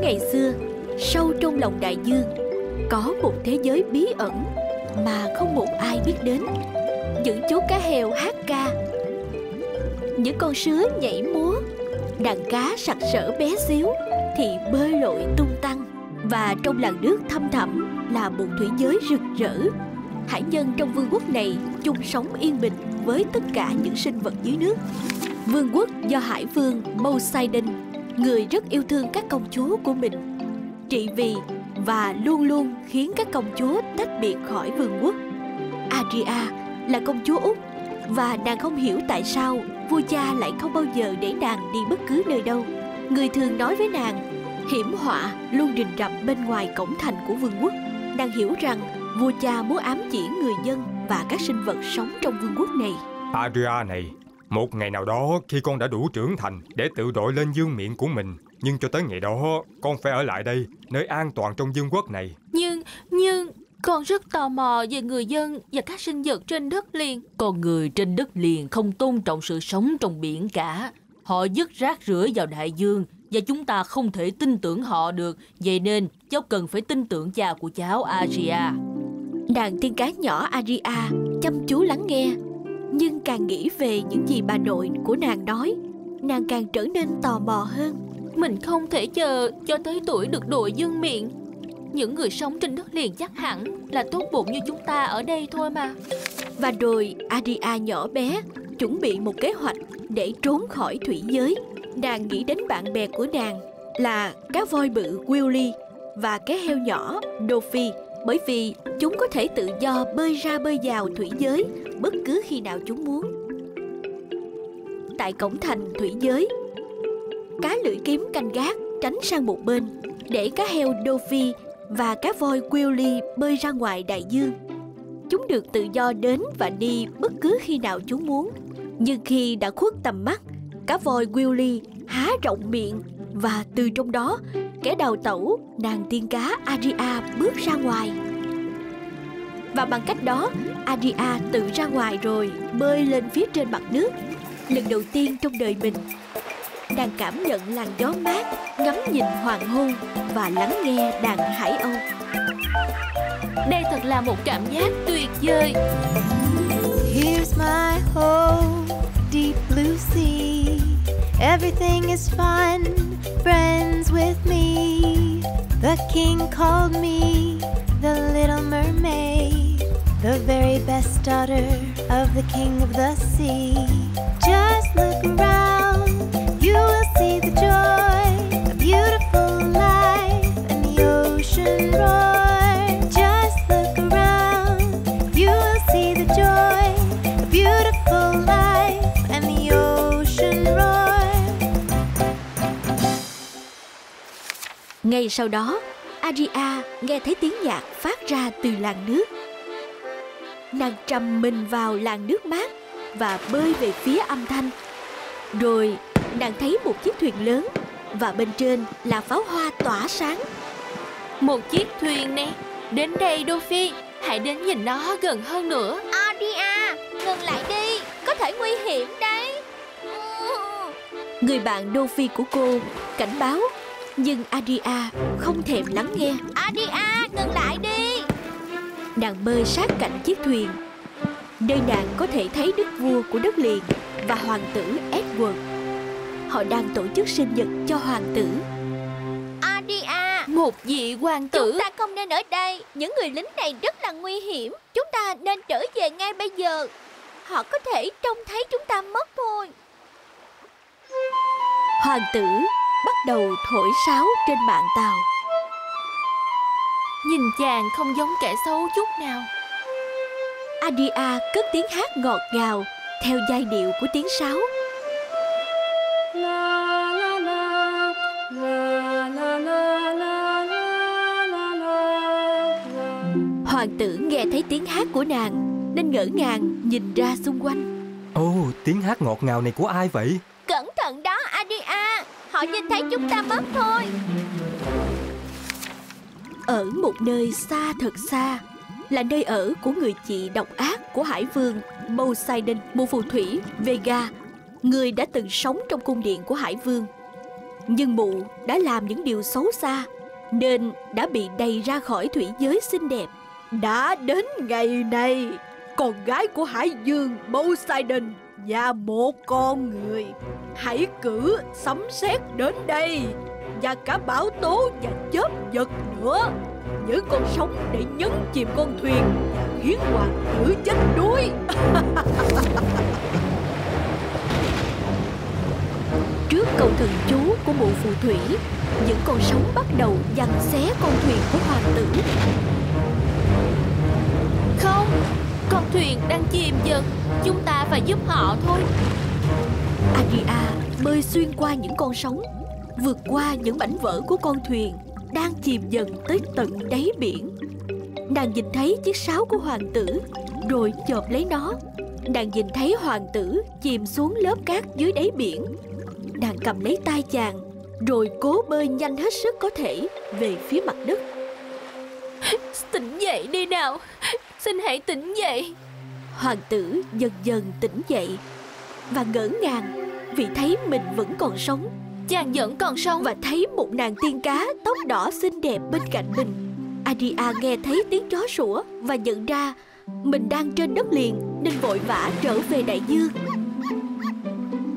Ngày xưa, sâu trong lòng đại dương có một thế giới bí ẩn mà không một ai biết đến. Những chú cá heo hát ca, những con sứa nhảy múa, đàn cá sặc sỡ bé xíu thì bơi lội tung tăng. Và trong làn nước thăm thẳm là một thủy giới rực rỡ. Hải nhân trong vương quốc này chung sống yên bình với tất cả những sinh vật dưới nước. Vương quốc do hải vương Poseidon, người rất yêu thương các công chúa của mình, trị vì và luôn luôn khiến các công chúa tách biệt khỏi vương quốc. Aria là công chúa Úc, và nàng không hiểu tại sao vua cha lại không bao giờ để nàng đi bất cứ nơi đâu. Người thường nói với nàng, hiểm họa luôn rình rập bên ngoài cổng thành của vương quốc. Nàng hiểu rằng vua cha muốn ám chỉ người dân và các sinh vật sống trong vương quốc này. Aria này, một ngày nào đó khi con đã đủ trưởng thành để tự đội lên vương miện của mình, nhưng cho tới ngày đó con phải ở lại đây, nơi an toàn trong vương quốc này. Nhưng con rất tò mò về người dân và các sinh vật trên đất liền. Con người trên đất liền không tôn trọng sự sống trong biển cả. Họ vứt rác rưởi vào đại dương và chúng ta không thể tin tưởng họ được. Vậy nên cháu cần phải tin tưởng cha của cháu, Aria. Đàn tiên cá nhỏ Aria chăm chú lắng nghe, nhưng càng nghĩ về những gì bà nội của nàng nói, nàng càng trở nên tò mò hơn. Mình không thể chờ cho tới tuổi được đội vương miện. Những người sống trên đất liền chắc hẳn là tốt bụng như chúng ta ở đây thôi mà. Và rồi Aria nhỏ bé chuẩn bị một kế hoạch để trốn khỏi thủy giới. Nàng nghĩ đến bạn bè của nàng là cá voi bự Willy và cá heo nhỏ Dolphy, bởi vì chúng có thể tự do bơi ra bơi vào thủy giới bất cứ khi nào chúng muốn. Tại cổng thành thủy giới, cá lưỡi kiếm canh gác tránh sang một bên để cá heo Dolphy và cá voi Willy bơi ra ngoài đại dương. Chúng được tự do đến và đi bất cứ khi nào chúng muốn. Nhưng khi đã khuất tầm mắt, cá voi Willy há rộng miệng và từ trong đó, kẻ đào tẩu, nàng tiên cá Aria bước ra ngoài. Và bằng cách đó, Aria tự ra ngoài rồi bơi lên phía trên mặt nước. Lần đầu tiên trong đời mình, nàng cảm nhận làn gió mát, ngắm nhìn hoàng hôn và lắng nghe đàn hải âu. Đây thật là một cảm giác tuyệt vời. Here's my home, deep blue sea. Everything is fun, friends with me. The king called me the little mermaid, the very best daughter of the king of the sea. Just look around, you will see the joy, a beautiful life, and the ocean roar. Just look around, you will see the joy, a beautiful life, and the ocean roar. Ngay sau đó, Aria nghe thấy tiếng nhạc phát ra từ làn nước. Nàng trầm mình vào làn nước mát và bơi về phía âm thanh. Rồi nàng thấy một chiếc thuyền lớn và bên trên là pháo hoa tỏa sáng. Một chiếc thuyền nè, đến đây Dolphy, hãy đến nhìn nó gần hơn nữa. Aria, ngừng lại đi, có thể nguy hiểm đấy. Người bạn Dolphy của cô cảnh báo, nhưng Aria không thèm lắng nghe. Aria, ngừng lại đi. Nàng bơi sát cạnh chiếc thuyền, nơi nàng có thể thấy đức vua của đất liền và hoàng tử Edward. Họ đang tổ chức sinh nhật cho hoàng tử. Aria, một vị hoàng tử. Chúng ta không nên ở đây. Những người lính này rất là nguy hiểm. Chúng ta nên trở về ngay bây giờ. Họ có thể trông thấy chúng ta mất thôi. Hoàng tử bắt đầu thổi sáo trên mạn tàu. Nhìn chàng không giống kẻ xấu chút nào. Aria cất tiếng hát ngọt ngào theo giai điệu của tiếng sáo. Hoàng tử nghe thấy tiếng hát của nàng nên ngỡ ngàng nhìn ra xung quanh. Ồ, tiếng hát ngọt ngào này của ai vậy? Cẩn thận đó Aria, họ nhìn thấy chúng ta mất thôi. Ở một nơi xa thật xa là nơi ở của người chị độc ác của hải vương Poseidon, một phù thủy Vega, người đã từng sống trong cung điện của hải vương. Nhưng mụ đã làm những điều xấu xa nên đã bị đày ra khỏi thủy giới xinh đẹp. Đã đến ngày này, con gái của Hải Dương Poseidon và một con người, hãy cử sấm sét đến đây, và cả bão tố và chớp giật nữa, những con sóng để nhấn chìm con thuyền và khiến hoàng tử chết đuối. Trước câu thần chú của mụ phù thủy, những con sóng bắt đầu giằng xé con thuyền của hoàng tử. Không, con thuyền đang chìm dần, chúng ta phải giúp họ thôi. Adia bơi xuyên qua những con sóng, vượt qua những mảnh vỡ của con thuyền đang chìm dần tới tận đáy biển. Nàng nhìn thấy chiếc sáo của hoàng tử rồi chộp lấy nó. Nàng nhìn thấy hoàng tử chìm xuống lớp cát dưới đáy biển. Nàng cầm lấy tay chàng rồi cố bơi nhanh hết sức có thể về phía mặt đất. Tỉnh dậy đi nào, xin hãy tỉnh dậy. Hoàng tử dần dần tỉnh dậy và ngỡ ngàng vì thấy mình vẫn còn sống. Chàng vẫn còn sống và thấy một nàng tiên cá tóc đỏ xinh đẹp bên cạnh mình. Adia nghe thấy tiếng chó sủa và nhận ra mình đang trên đất liền nên vội vã trở về đại dương.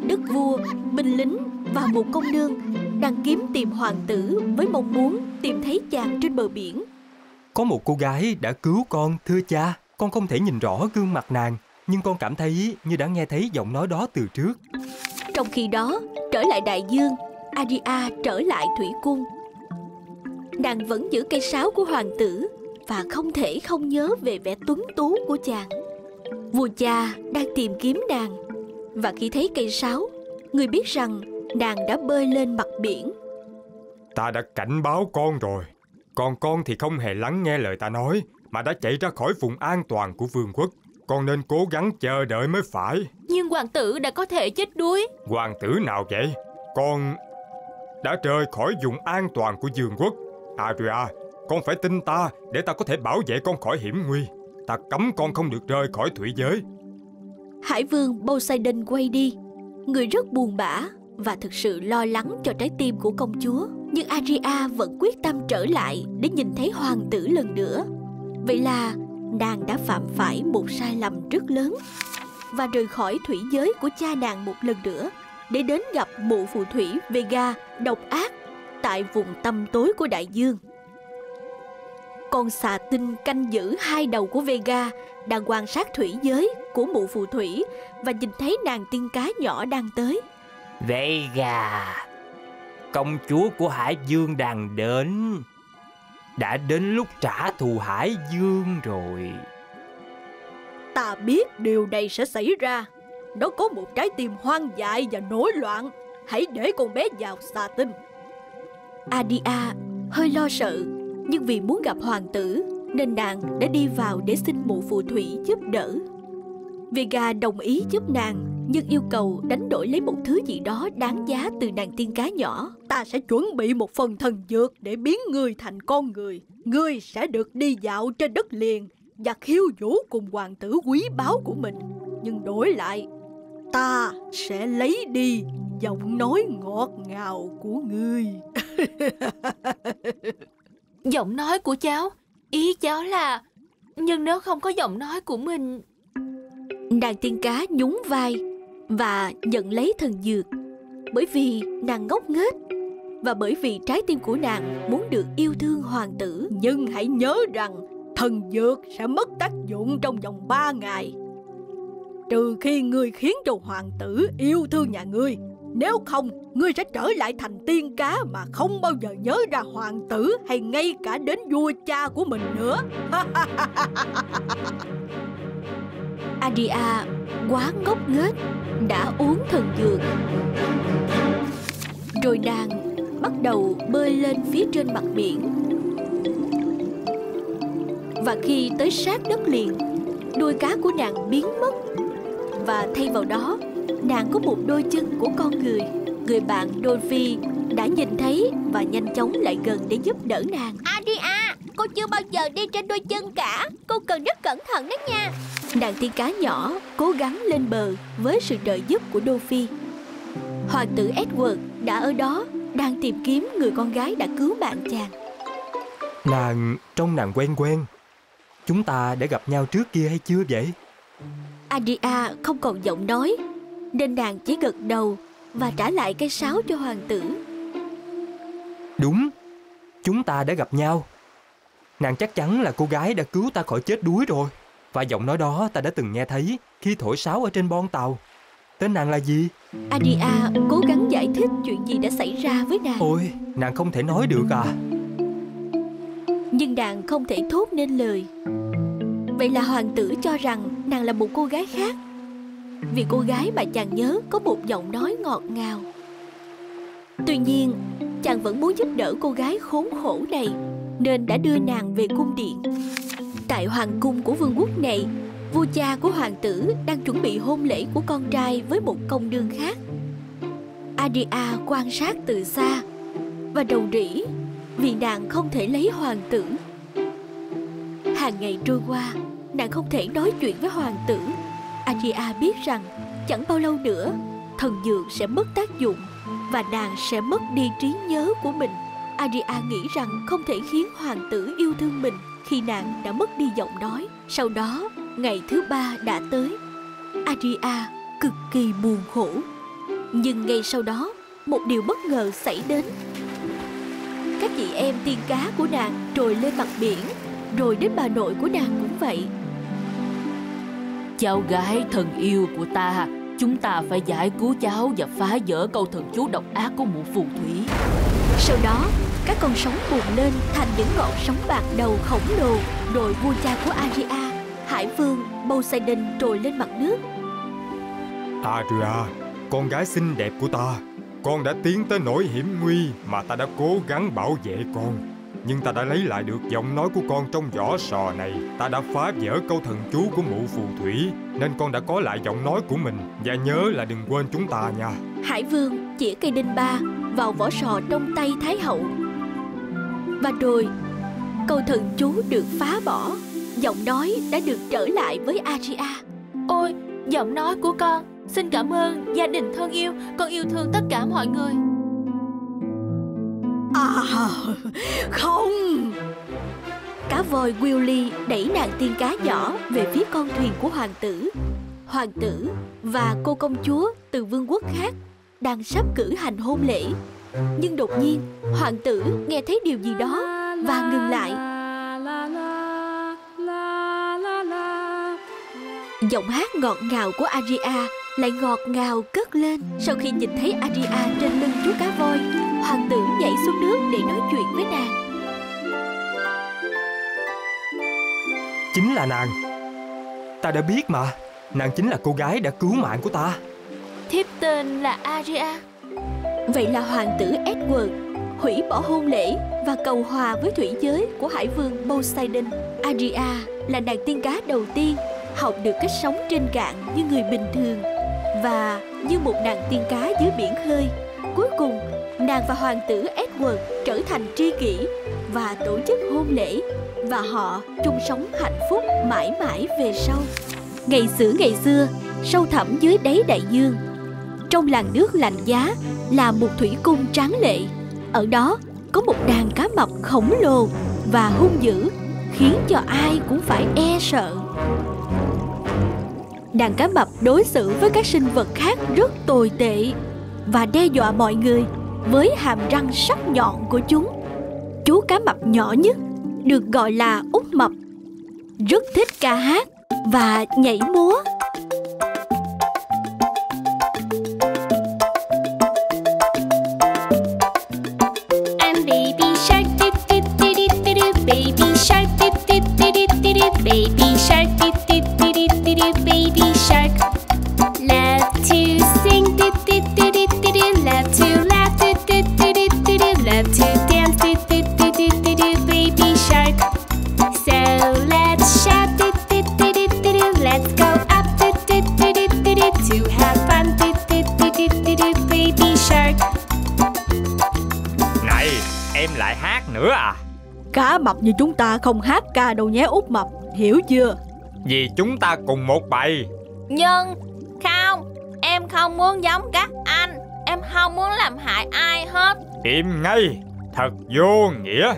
Đức vua, binh lính và một công nương đang kiếm tìm hoàng tử với mong muốn tìm thấy chàng trên bờ biển. Có một cô gái đã cứu con, thưa cha. Con không thể nhìn rõ gương mặt nàng, nhưng con cảm thấy như đã nghe thấy giọng nói đó từ trước. Trong khi đó, trở lại đại dương, Adia trở lại thủy cung. Nàng vẫn giữ cây sáo của hoàng tử và không thể không nhớ về vẻ tuấn tú của chàng. Vua cha đang tìm kiếm nàng, và khi thấy cây sáo, người biết rằng nàng đã bơi lên mặt biển. Ta đã cảnh báo con rồi, còn con thì không hề lắng nghe lời ta nói mà đã chạy ra khỏi vùng an toàn của vương quốc. Con nên cố gắng chờ đợi mới phải. Nhưng hoàng tử đã có thể chết đuối. Hoàng tử nào vậy? Con đã rời khỏi vùng an toàn của vương quốc. Adia, con phải tin ta để ta có thể bảo vệ con khỏi hiểm nguy. Ta cấm con không được rời khỏi thủy giới. Hải vương Poseidon quay đi. Người rất buồn bã và thực sự lo lắng cho trái tim của công chúa. Nhưng Adia vẫn quyết tâm trở lại để nhìn thấy hoàng tử lần nữa. Vậy là nàng đã phạm phải một sai lầm rất lớn và rời khỏi thủy giới của cha nàng một lần nữa để đến gặp mụ phù thủy Vega độc ác tại vùng tăm tối của đại dương. Con xà tinh canh giữ hai đầu của Vega đang quan sát thủy giới của mụ phù thủy và nhìn thấy nàng tiên cá nhỏ đang tới. Vega, công chúa của Hải Dương đang đến. Đã đến lúc trả thù Hải Dương rồi. Ta biết điều này sẽ xảy ra. Nó có một trái tim hoang dại và nổi loạn. Hãy để con bé vào, xà tinh. Adia hơi lo sợ, nhưng vì muốn gặp hoàng tử nên nàng đã đi vào để xin mụ phù thủy giúp đỡ. Vega đồng ý giúp nàng, nhưng yêu cầu đánh đổi lấy một thứ gì đó đáng giá từ nàng tiên cá nhỏ. Ta sẽ chuẩn bị một phần thần dược để biến ngươi thành con người. Ngươi sẽ được đi dạo trên đất liền và khiêu vũ cùng hoàng tử quý báu của mình. Nhưng đổi lại, ta sẽ lấy đi giọng nói ngọt ngào của ngươi. Giọng nói của cháu? Ý cháu là... Nhưng nếu không có giọng nói của mình... Nàng tiên cá nhún vai và nhận lấy thần dược, bởi vì nàng ngốc nghếch và bởi vì trái tim của nàng muốn được yêu thương hoàng tử. Nhưng hãy nhớ rằng thần dược sẽ mất tác dụng trong vòng 3 ngày, trừ khi ngươi khiến cho hoàng tử yêu thương nhà ngươi. Nếu không, ngươi sẽ trở lại thành tiên cá mà không bao giờ nhớ ra hoàng tử hay ngay cả đến vua cha của mình nữa. Adia quá ngốc nghếch đã uống thần dược. Rồi nàng bắt đầu bơi lên phía trên mặt biển. Và khi tới sát đất liền, đuôi cá của nàng biến mất. Và thay vào đó, nàng có một đôi chân của con người. Người bạn Dolphy đã nhìn thấy và nhanh chóng lại gần để giúp đỡ nàng. Adia, cô chưa bao giờ đi trên đôi chân cả. Cô cần rất cẩn thận đó nha. Nàng tiên cá nhỏ cố gắng lên bờ với sự trợ giúp của Dolphy. Hoàng tử Edward đã ở đó đang tìm kiếm người con gái đã cứu bạn chàng. Nàng, trông nàng quen quen. Chúng ta đã gặp nhau trước kia hay chưa vậy? Adia không còn giọng nói, nên nàng chỉ gật đầu và trả lại cái sáo cho hoàng tử. Đúng, chúng ta đã gặp nhau. Nàng chắc chắn là cô gái đã cứu ta khỏi chết đuối rồi. Và giọng nói đó ta đã từng nghe thấy khi thổi sáo ở trên bon tàu. Tên nàng là gì? Adia cố gắng giải thích chuyện gì đã xảy ra với nàng. Ôi, nàng không thể nói được à? Nhưng nàng không thể thốt nên lời. Vậy là hoàng tử cho rằng nàng là một cô gái khác, vì cô gái mà chàng nhớ có một giọng nói ngọt ngào. Tuy nhiên, chàng vẫn muốn giúp đỡ cô gái khốn khổ này, nên đã đưa nàng về cung điện. Tại hoàng cung của vương quốc này, vua cha của hoàng tử đang chuẩn bị hôn lễ của con trai với một công nương khác. Adia quan sát từ xa và rầu rĩ vì nàng không thể lấy hoàng tử. Hàng ngày trôi qua, nàng không thể nói chuyện với hoàng tử. Adia biết rằng chẳng bao lâu nữa, thần dược sẽ mất tác dụng và nàng sẽ mất đi trí nhớ của mình. Adia nghĩ rằng không thể khiến hoàng tử yêu thương mình khi nàng đã mất đi giọng nói. Sau đó, ngày thứ ba đã tới. Adia cực kỳ buồn khổ. Nhưng ngay sau đó, một điều bất ngờ xảy đến. Các chị em tiên cá của nàng trồi lên mặt biển, rồi đến bà nội của nàng cũng vậy. Cháu gái thân yêu của ta, chúng ta phải giải cứu cháu và phá vỡ câu thần chú độc ác của mụ phù thủy. Sau đó, các con sóng bùng lên thành những ngọn sóng bạc đầu khổng lồ. Rồi vua cha của Adia, Hải Vương Poseidon trồi lên mặt nước. Adia, con gái xinh đẹp của ta, con đã tiến tới nỗi hiểm nguy mà ta đã cố gắng bảo vệ con. Nhưng ta đã lấy lại được giọng nói của con trong vỏ sò này. Ta đã phá vỡ câu thần chú của mụ phù thủy, nên con đã có lại giọng nói của mình. Và nhớ là đừng quên chúng ta nha. Hải Vương chĩa cây đinh ba vào vỏ sò trong tay Thái Hậu. Và rồi, câu thần chú được phá bỏ. Giọng nói đã được trở lại với Adia. Ôi, giọng nói của con. Xin cảm ơn gia đình thân yêu. Con yêu thương tất cả mọi người. À, không. Cá voi Willy đẩy nàng tiên cá nhỏ về phía con thuyền của hoàng tử. Hoàng tử và cô công chúa từ vương quốc khác đang sắp cử hành hôn lễ. Nhưng đột nhiên, hoàng tử nghe thấy điều gì đó và ngừng lại. Giọng hát ngọt ngào của Adia lại ngọt ngào cất lên. Sau khi nhìn thấy Adia trên lưng chú cá voi, hoàng tử nhảy xuống nước để nói chuyện với nàng. Chính là nàng. Ta đã biết mà. Nàng chính là cô gái đã cứu mạng của ta. Thiếp tên là Adia. Vậy là hoàng tử Edward hủy bỏ hôn lễ và cầu hòa với thủy giới của Hải Vương Poseidon. Adia là nàng tiên cá đầu tiên học được cách sống trên cạn như người bình thường và như một nàng tiên cá dưới biển khơi. Cuối cùng, nàng và hoàng tử Edward trở thành tri kỷ và tổ chức hôn lễ, và họ chung sống hạnh phúc mãi mãi về sau. Ngày xưa, sâu thẳm dưới đáy đại dương, trong làn nước lạnh giá là một thủy cung tráng lệ. Ở đó có một đàn cá mập khổng lồ và hung dữ, khiến cho ai cũng phải e sợ. Đàn cá mập đối xử với các sinh vật khác rất tồi tệ và đe dọa mọi người với hàm răng sắc nhọn của chúng. Chú cá mập nhỏ nhất được gọi là Út Mập, rất thích ca hát và nhảy múa. I'm baby shark, dip dip dip dip dip, baby shark, dip dip dip dip dip, baby shark, dip dip dip dip dip, baby shark. Love to sing, dip dip dip dip dip, love to laugh, dip dip dip dip dip, love to dance, dip dip dip dip dip, baby shark. So let's shout, dip dip dip dip dip, let's go up, dip dip dip dip dip, to have fun, dip dip dip dip dip, baby shark. Này, em lại hát nữa à? Cá mập như chúng ta không hát ca đâu nhé Út Mập, hiểu chưa? Vì chúng ta cùng một bầy. Nhưng không, em không muốn giống các anh. Em không muốn làm hại ai hết. Im ngay, thật vô nghĩa.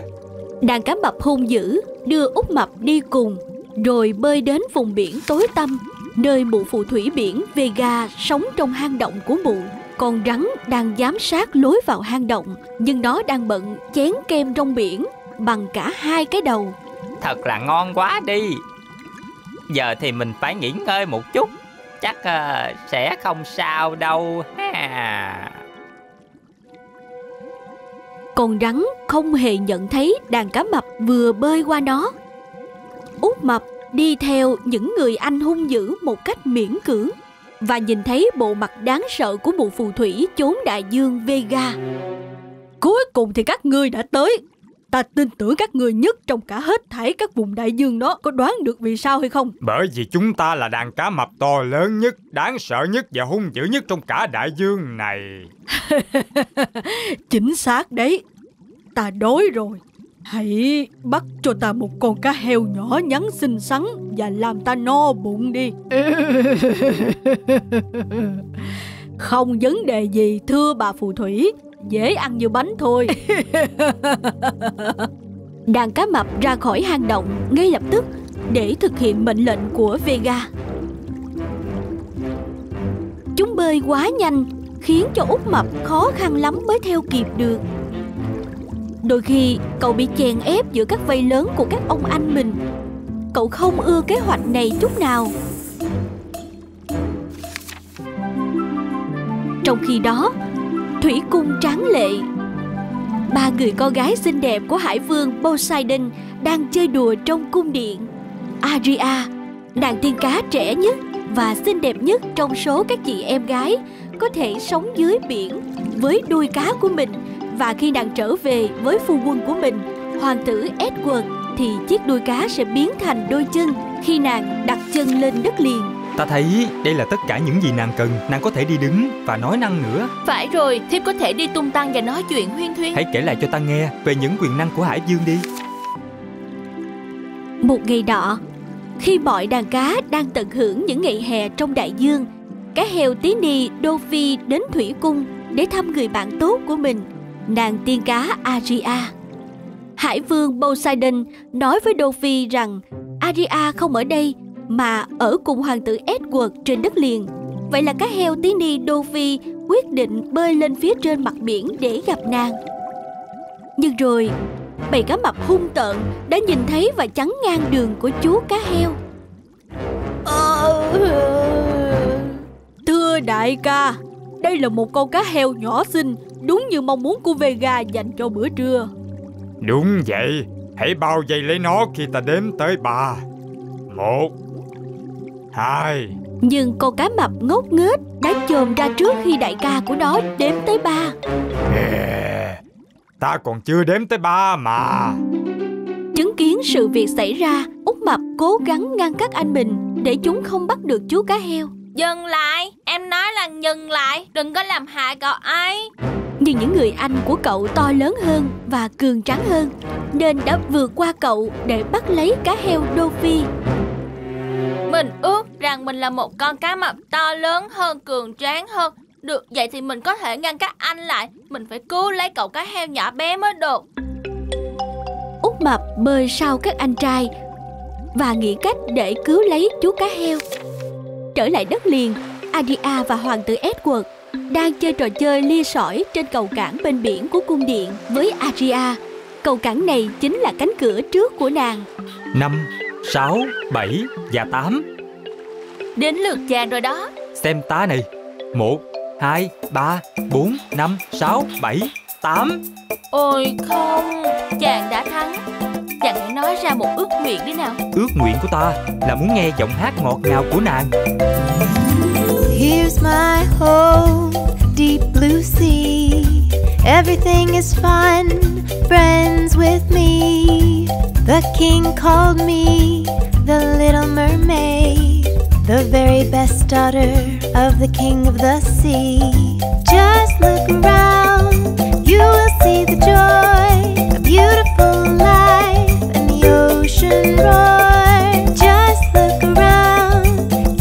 Đàn cá mập hung dữ đưa Út Mập đi cùng, rồi bơi đến vùng biển tối tăm, nơi mụ phù thủy biển Vega sống trong hang động của mụ. Con rắn đang giám sát lối vào hang động, nhưng nó đang bận chén kem trong biển bằng cả hai cái đầu. Thật là ngon quá đi. Giờ thì mình phải nghỉ ngơi một chút, chắc sẽ không sao đâu ha. Con rắn không hề nhận thấy đàn cá mập vừa bơi qua nó. Út Mập đi theo những người anh hung dữ một cách miễn cưỡng, và nhìn thấy bộ mặt đáng sợ của mụ phù thủy chốn đại dương Vega. Cuối cùng thì các ngươi đã tới. Ta tin tưởng các ngươi nhất trong cả hết thảy các vùng đại dương đó. Có đoán được vì sao hay không? Bởi vì chúng ta là đàn cá mập to lớn nhất, đáng sợ nhất và hung dữ nhất trong cả đại dương này. Chính xác đấy. Ta đói rồi. Hãy bắt cho ta một con cá heo nhỏ nhắn xinh xắn và làm ta no bụng đi. Không vấn đề gì thưa bà phù thủy, dễ ăn như bánh thôi. Đàn cá mập ra khỏi hang động ngay lập tức để thực hiện mệnh lệnh của Vega. Chúng bơi quá nhanh khiến cho Út Mập khó khăn lắm mới theo kịp được. Đôi khi cậu bị chèn ép giữa các vây lớn của các ông anh mình. Cậu không ưa kế hoạch này chút nào. Trong khi đó, thủy cung tráng lệ, ba người con gái xinh đẹp của hải vương Poseidon đang chơi đùa trong cung điện. Aria, nàng tiên cá trẻ nhất và xinh đẹp nhất trong số các chị em gái, có thể sống dưới biển với đuôi cá của mình. Và khi nàng trở về với phu quân của mình, hoàng tử Edward, thì chiếc đuôi cá sẽ biến thành đôi chân khi nàng đặt chân lên đất liền. Ta thấy đây là tất cả những gì nàng cần. Nàng có thể đi đứng và nói năng nữa. Phải rồi, thiếp có thể đi tung tăng và nói chuyện huyên thuyên. Hãy kể lại cho ta nghe về những quyền năng của hải dương đi. Một ngày nọ, khi mọi đàn cá đang tận hưởng những ngày hè trong đại dương, cá heo tí ni Dovi đến thủy cung để thăm người bạn tốt của mình, nàng tiên cá Aria. Hải vương Poseidon nói với Dovi rằng Aria không ở đây mà ở cùng hoàng tử Edward trên đất liền. Vậy là cá heo tí ni Dovi quyết định bơi lên phía trên mặt biển để gặp nàng. Nhưng rồi bầy cá mập hung tợn đã nhìn thấy và chắn ngang đường của chú cá heo. Thưa đại ca, đây là một con cá heo nhỏ xinh, đúng như mong muốn của Vega dành cho bữa trưa. Đúng vậy, hãy bao vây lấy nó khi ta đếm tới 3. 1, 2. Nhưng con cá mập ngốc nghếch đã chồm ra trước khi đại ca của nó đếm tới 3. Ta còn chưa đếm tới 3 mà. Chứng kiến sự việc xảy ra, Út Mập cố gắng ngăn các anh mình để chúng không bắt được chú cá heo. Dừng lại, em nói là dừng lại, đừng có làm hại cậu ấy. Nhưng những người anh của cậu to lớn hơn và cường tráng hơn, nên đã vượt qua cậu để bắt lấy cá heo Dovi. Mình ước rằng mình là một con cá mập to lớn hơn, cường tráng hơn. Được vậy thì mình có thể ngăn các anh lại. Mình phải cứu lấy cậu cá heo nhỏ bé mới được. Út Mập bơi sau các anh trai và nghĩ cách để cứu lấy chú cá heo. Trở lại đất liền, Aria và hoàng tử Edward đang chơi trò chơi lia sỏi trên cầu cảng bên biển của cung điện với Aria. Cầu cảng này chính là cánh cửa trước của nàng. 5, 6, 7 và 8. Đến lượt chàng rồi đó. Xem tá này. 1, 2, 3, 4, 5, 6, 7, 8. Ôi không, chàng đã thắng. Chàng hãy nói ra một ước nguyện đi nào. Ước nguyện của ta là muốn nghe giọng hát ngọt ngào của nàng. Here's my home, deep blue sea. Everything is fun, friends with me. The king called me the little mermaid, the very best daughter of the king of the sea. Just look around, you will see the joy, a beautiful life, and the ocean roar. Just look around,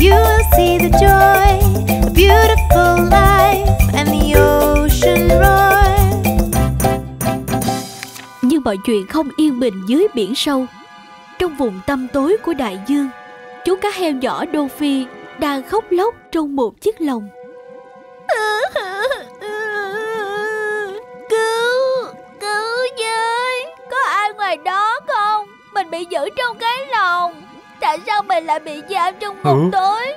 you will see the joy, a beautiful life, and the ocean Mọi chuyện không yên bình dưới biển sâu. Trong vùng tăm tối của đại dương, chú cá heo nhỏ Đô Phi đang khóc lóc trong một chiếc lồng. Cứu với, có ai ngoài đó không? Mình bị giữ trong cái lồng. Tại sao mình lại bị giam trong vùng tối?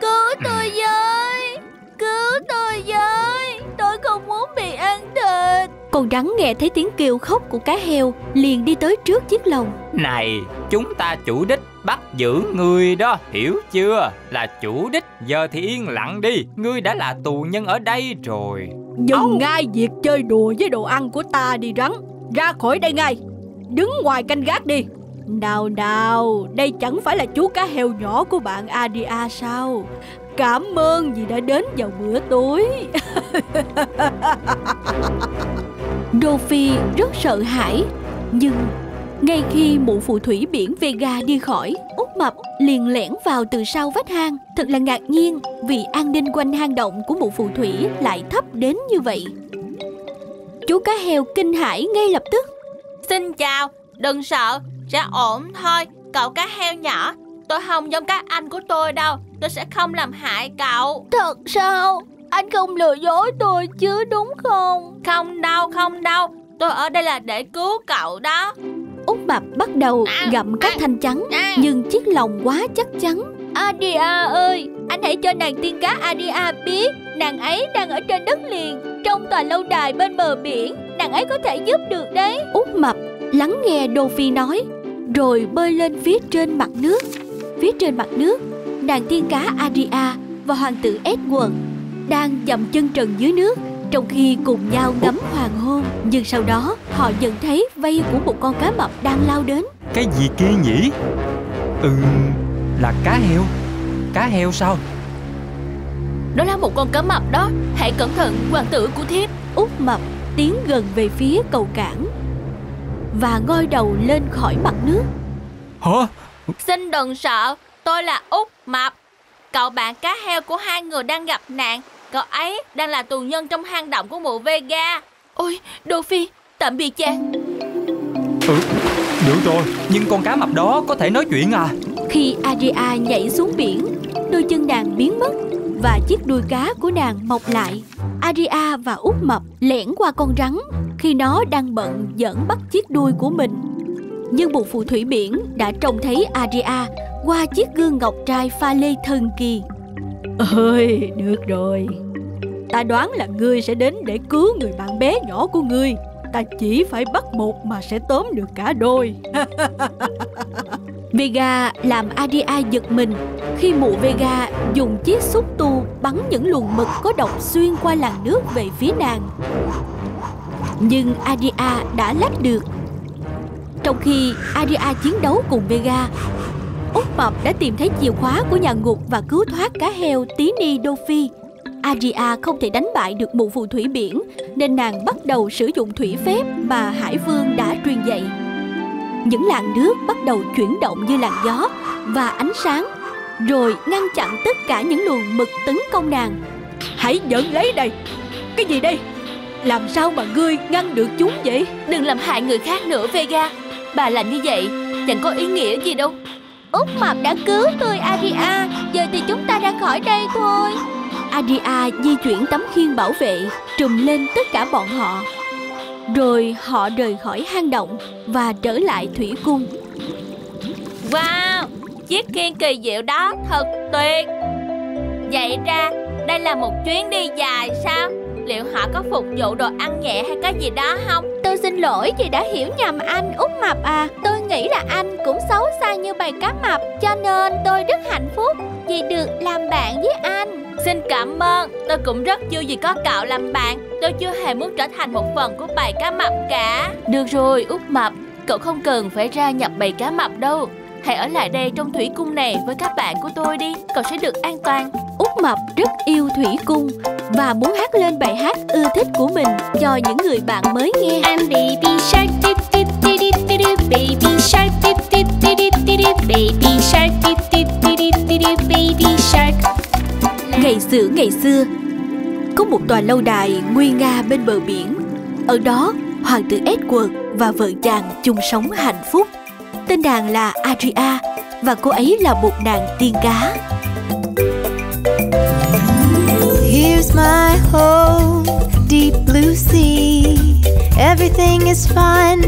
Cứu tôi với, cứu tôi với, tôi không muốn bị ăn thịt. Con rắn nghe thấy tiếng kêu khóc của cá heo liền đi tới trước chiếc lồng. Này, chúng ta chủ đích bắt giữ ngươi đó, hiểu chưa? Là chủ đích, giờ thì yên lặng đi. Ngươi đã là tù nhân ở đây rồi. Dừng ngay việc chơi đùa với đồ ăn của ta đi rắn. Ra khỏi đây ngay, đứng ngoài canh gác đi. Nào nào, đây chẳng phải là chú cá heo nhỏ của bạn Adia sao? Cảm ơn vì đã đến vào bữa tối. Đô Phi rất sợ hãi. Nhưng ngay khi mụ phù thủy biển Vega đi khỏi, Út Mập liền lẻn vào từ sau vách hang. Thật là ngạc nhiên vì an ninh quanh hang động của mụ phù thủy lại thấp đến như vậy. Chú cá heo kinh hãi ngay lập tức. Xin chào, đừng sợ, sẽ ổn thôi cậu cá heo nhỏ. Tôi không giống các anh của tôi đâu. Tôi sẽ không làm hại cậu. Thật sao? Anh không lừa dối tôi chứ đúng không? Không đâu, không đâu. Tôi ở đây là để cứu cậu đó. Út Mập bắt đầu gặm các thanh trắng. Nhưng chiếc lồng quá chắc chắn. Adia ơi, anh hãy cho nàng tiên cá Adia biết nàng ấy đang ở trên đất liền, trong tòa lâu đài bên bờ biển. Nàng ấy có thể giúp được đấy. Út Mập lắng nghe Đô Phi nói, rồi bơi lên phía trên mặt nước. Phía trên mặt nước, nàng tiên cá Adia và hoàng tử Edward đang dậm chân trần dưới nước, trong khi cùng nhau ngắm hoàng hôn. Nhưng sau đó họ nhận thấy vây của một con cá mập đang lao đến. Cái gì kia nhỉ? Là cá heo. Cá heo sao? Đó là một con cá mập đó. Hãy cẩn thận hoàng tử của thiếp. Út Mập tiến gần về phía cầu cảng và ngoi đầu lên khỏi mặt nước. Hả? Xin đừng sợ, tôi là Út Mập. Cậu bạn cá heo của hai người đang gặp nạn. Cậu ấy đang là tù nhân trong hang động của mụ Vega. Ôi, Đô Phi, tạm biệt cha. Được rồi, nhưng con cá mập đó có thể nói chuyện à? Khi Adia nhảy xuống biển, đôi chân nàng biến mất và chiếc đuôi cá của nàng mọc lại. Adia và Út Mập lẻn qua con rắn khi nó đang bận dẫn bắt chiếc đuôi của mình. Nhưng bộ phù thủy biển đã trông thấy Adia qua chiếc gương ngọc trai pha lê thần kỳ. Ôi, được rồi. Ta đoán là ngươi sẽ đến để cứu người bạn bé nhỏ của ngươi. Ta chỉ phải bắt một mà sẽ tóm được cả đôi. Vega làm Adia giật mình khi mụ Vega dùng chiếc xúc tu bắn những luồng mực có độc xuyên qua làn nước về phía nàng. Nhưng Adia đã lách được. Trong khi Adia chiến đấu cùng Vega, Út Mập đã tìm thấy chìa khóa của nhà ngục và cứu thoát cá heo tí ni Đô Phi. Adia không thể đánh bại được mụ phù thủy biển nên nàng bắt đầu sử dụng thủy phép mà Hải Vương đã truyền dạy. Những làn nước bắt đầu chuyển động như làn gió và ánh sáng, rồi ngăn chặn tất cả những luồng mực tấn công nàng. Hãy nhận lấy đây. Cái gì đây? Làm sao mà ngươi ngăn được chúng vậy? Đừng làm hại người khác nữa Vega. Bà làm như vậy chẳng có ý nghĩa gì đâu. Út Mập đã cứu tôi Adia. Giờ thì chúng ta ra khỏi đây thôi. Adia di chuyển tấm khiên bảo vệ trùm lên tất cả bọn họ. Rồi họ rời khỏi hang động và trở lại thủy cung. Wow, chiếc khiên kỳ diệu đó thật tuyệt. Vậy ra đây là một chuyến đi dài sao? Liệu họ có phục vụ đồ ăn nhẹ hay cái gì đó không? Tôi xin lỗi vì đã hiểu nhầm anh Út Mập à. Tôi nghĩ là anh cũng xấu xa như bầy cá mập, cho nên tôi rất hạnh phúc vì được làm bạn với anh. Xin cảm ơn. Tôi cũng rất vui vì có cậu làm bạn. Tôi chưa hề muốn trở thành một phần của bầy cá mập cả. Được rồi Út Mập, cậu không cần phải ra nhập bầy cá mập đâu. Hãy ở lại đây trong thủy cung này với các bạn của tôi đi. Cậu sẽ được an toàn. Út Mập rất yêu thủy cung và muốn hát lên bài hát ưa thích của mình cho những người bạn mới nghe. I'm baby shark, dip dip dip dip dip, baby shark, dip dip dip dip dip, baby shark, dip dip dip dip dip, baby shark. Ngày xưa có một tòa lâu đài nguy nga bên bờ biển. Ở đó hoàng tử Edward và vợ chàng chung sống hạnh phúc. Tên nàng là Adria và cô ấy là một nàng tiên cá. Here's my home, deep blue sea. Everything is fun,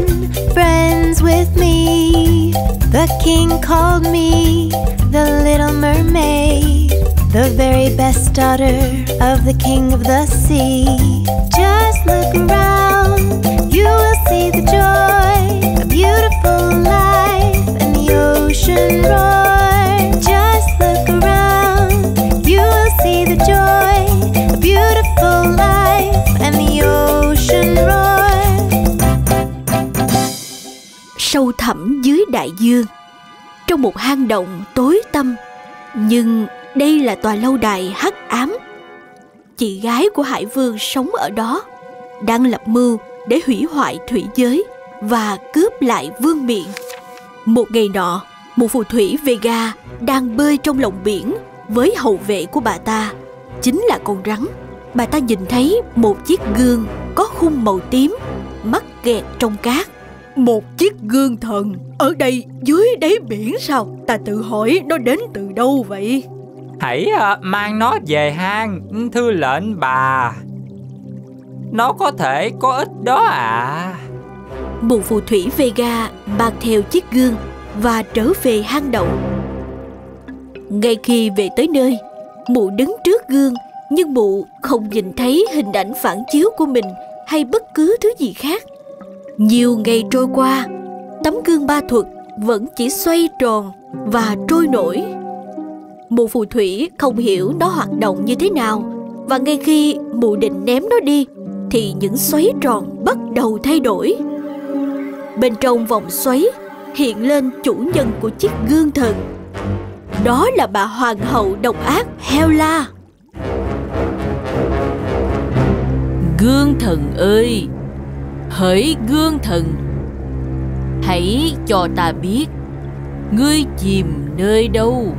friends with me. The king called me the little mermaid, the very best daughter of the king of the sea. Just look around, you will see the joy, a beautiful life, and the ocean roar. Just look around, you will see the joy, a beautiful life, and the ocean roar. Sâu thẳm dưới đại dương, trong một hang động tối tăm, nhưng đây là tòa lâu đài hắc ám. Chị gái của Hải Vương sống ở đó, đang lập mưu để hủy hoại thủy giới và cướp lại vương miện. Một ngày nọ, một phù thủy Vega đang bơi trong lòng biển với hậu vệ của bà ta, chính là con rắn. Bà ta nhìn thấy một chiếc gương có khung màu tím, mắc kẹt trong cát. Một chiếc gương thần ở đây dưới đáy biển sao? Ta tự hỏi nó đến từ đâu vậy? Hãy mang nó về hang, thưa lệnh bà. Nó có thể có ích đó ạ. Một phù thủy Vega mang theo chiếc gương và trở về hang động. Ngay khi về tới nơi, mụ đứng trước gương, nhưng mụ không nhìn thấy hình ảnh phản chiếu của mình hay bất cứ thứ gì khác. Nhiều ngày trôi qua, tấm gương ba thuật vẫn chỉ xoay tròn và trôi nổi. Mụ phù thủy không hiểu nó hoạt động như thế nào, và ngay khi mụ định ném nó đi thì những xoáy tròn bắt đầu thay đổi. Bên trong vòng xoáy hiện lên chủ nhân của chiếc gương thần. Đó là bà hoàng hậu độc ác Hela. Gương thần ơi, hỡi gương thần, hãy cho ta biết ngươi chìm nơi đâu.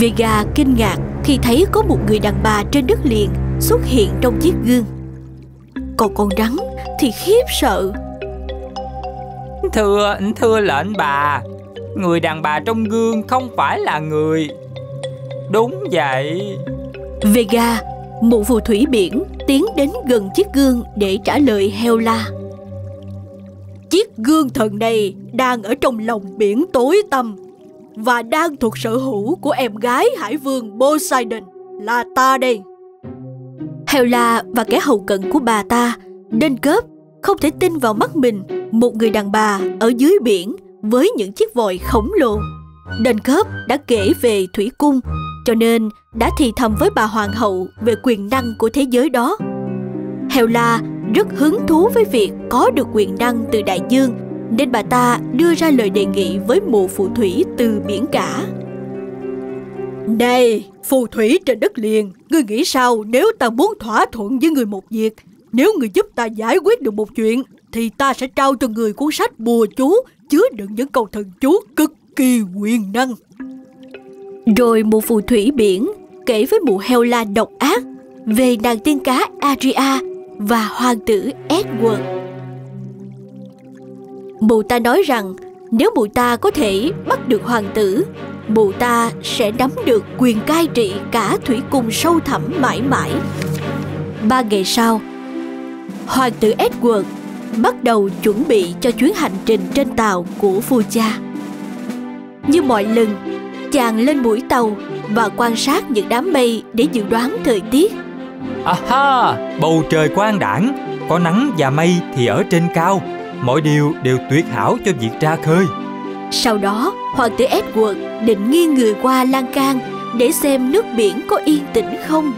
Vega kinh ngạc khi thấy có một người đàn bà trên đất liền xuất hiện trong chiếc gương. Còn con rắn thì khiếp sợ. Thưa lệnh bà, người đàn bà trong gương không phải là người. Đúng vậy. Vega, một phù thủy biển, tiến đến gần chiếc gương để trả lời Hela. Chiếc gương thần này đang ở trong lòng biển tối tăm và đang thuộc sở hữu của em gái Hải Vương Poseidon là ta đây. Hela và kẻ hầu cận của bà ta đến cớp không thể tin vào mắt mình, một người đàn bà ở dưới biển với những chiếc vòi khổng lồ. Đền cớp đã kể về thủy cung, cho nên đã thì thầm với bà hoàng hậu về quyền năng của thế giới đó. Hela rất hứng thú với việc có được quyền năng từ đại dương, nên bà ta đưa ra lời đề nghị với mụ phù thủy từ biển cả. Này, phù thủy trên đất liền, ngươi nghĩ sao nếu ta muốn thỏa thuận với ngươi một việc? Nếu ngươi giúp ta giải quyết được một chuyện, thì ta sẽ trao cho ngươi cuốn sách bùa chú chứa đựng những câu thần chú cực kỳ quyền năng. Rồi mụ phù thủy biển kể với mụ Hela độc ác về nàng tiên cá Adria và hoàng tử Edward. Mụ ta nói rằng nếu mụ ta có thể bắt được hoàng tử, mụ ta sẽ nắm được quyền cai trị cả thủy cung sâu thẳm mãi mãi. 3 ngày sau, hoàng tử Edward bắt đầu chuẩn bị cho chuyến hành trình trên tàu của vua cha. Như mọi lần, chàng lên mũi tàu và quan sát những đám mây để dự đoán thời tiết. Aha, bầu trời quang đãng, có nắng và mây thì ở trên cao, mọi điều đều tuyệt hảo cho việc ra khơi. Sau đó, hoàng tử Edward định nghiêng người qua lan can để xem nước biển có yên tĩnh không.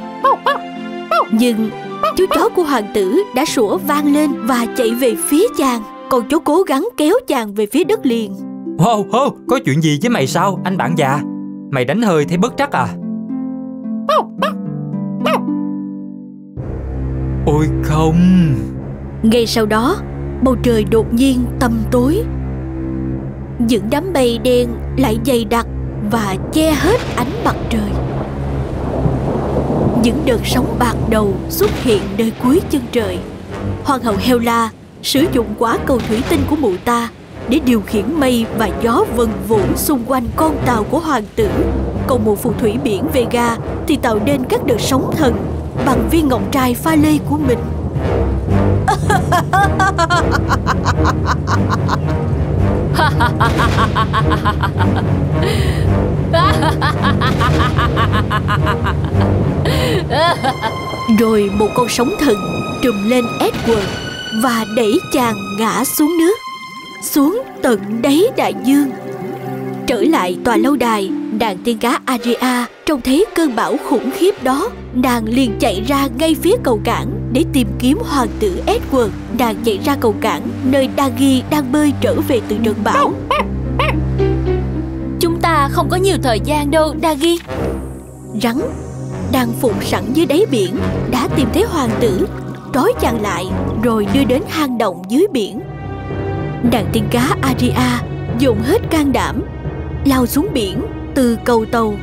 Nhưng chú chó của hoàng tử đã sủa vang lên và chạy về phía chàng, còn chú cố gắng kéo chàng về phía đất liền. Wow, có chuyện gì với mày sao, anh bạn già? Mày đánh hơi thấy bất trắc à? Ôi không! Ngay sau đó, bầu trời đột nhiên tăm tối. Những đám mây đen lại dày đặc và che hết ánh mặt trời. Những đợt sóng bạc đầu xuất hiện nơi cuối chân trời. Hoàng hậu Hela sử dụng quả cầu thủy tinh của mụ ta để điều khiển mây và gió vần vũ xung quanh con tàu của hoàng tử. Còn mụ phù thủy biển Vega thì tạo nên các đợt sóng thần bằng viên ngọc trai pha lê của mình. Rồi một con sóng thần trùm lên Edward và đẩy chàng ngã xuống nước, xuống tận đáy đại dương. Trở lại tòa lâu đài, đàn tiên cá Aria trông thấy cơn bão khủng khiếp đó. Nàng liền chạy ra ngay phía cầu cảng để tìm kiếm hoàng tử Edward. Nàng chạy ra cầu cảng nơi Dagi đang bơi trở về từ trận bão. Chúng ta không có nhiều thời gian đâu, Dagi. Rắn đang phụng sẵn dưới đáy biển đã tìm thấy hoàng tử, trói chàng lại rồi đưa đến hang động dưới biển. Đàn tiên cá Aria dùng hết can đảm lao xuống biển từ cầu tàu.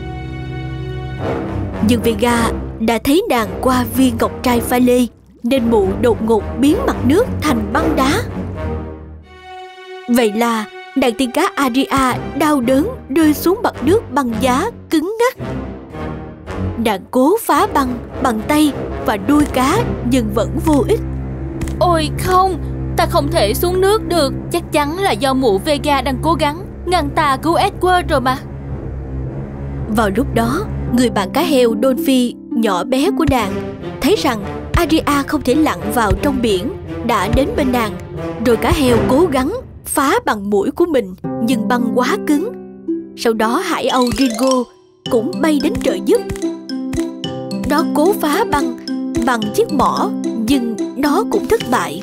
Nhưng Vega đã thấy nàng qua viên ngọc trai pha lê nên mụ đột ngột biến mặt nước thành băng đá. Vậy là đàn tiên cá Aria đau đớn rơi xuống mặt nước băng giá cứng ngắc. Nàng cố phá băng bằng tay và đuôi cá nhưng vẫn vô ích. Ôi không, ta không thể xuống nước được. Chắc chắn là do mụ Vega đang cố gắng ngăn ta cứu Edward rồi mà. Vào lúc đó, người bạn cá heo Dolphy nhỏ bé của nàng thấy rằng Aria không thể lặn vào trong biển đã đến bên nàng. Rồi cá heo cố gắng phá bằng mũi của mình nhưng băng quá cứng. Sau đó hải âu Ringo cũng bay đến trợ giúp. Nó cố phá băng bằng chiếc mỏ nhưng nó cũng thất bại.